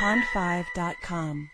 Pond5.com.